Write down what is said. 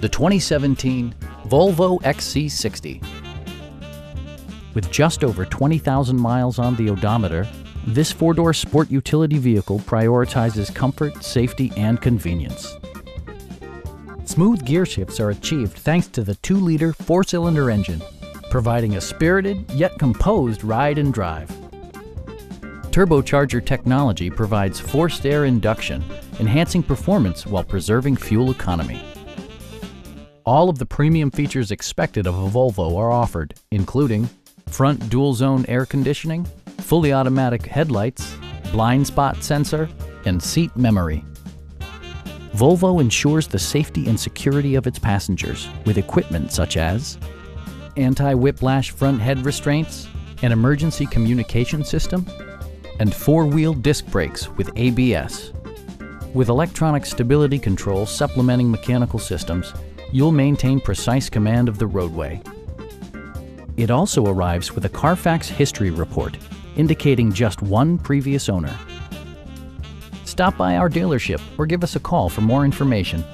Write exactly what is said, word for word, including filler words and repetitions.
the twenty seventeen Volvo X C sixty. With just over twenty thousand miles on the odometer, this four-door sport utility vehicle prioritizes comfort, safety, and convenience. Smooth gear shifts are achieved thanks to the two liter four-cylinder engine, providing a spirited yet composed ride and drive. Turbocharger technology provides forced air induction, enhancing performance while preserving fuel economy. All of the premium features expected of a Volvo are offered, including front dual-zone air conditioning, fully automatic headlights, blind spot sensor, and seat memory. Volvo ensures the safety and security of its passengers with equipment such as anti-whiplash front head restraints, an emergency communication system, and four-wheel disc brakes with A B S. With electronic stability control supplementing mechanical systems, you'll maintain precise command of the roadway. It also arrives with a Carfax history report, indicating just one previous owner. Stop by our dealership or give us a call for more information.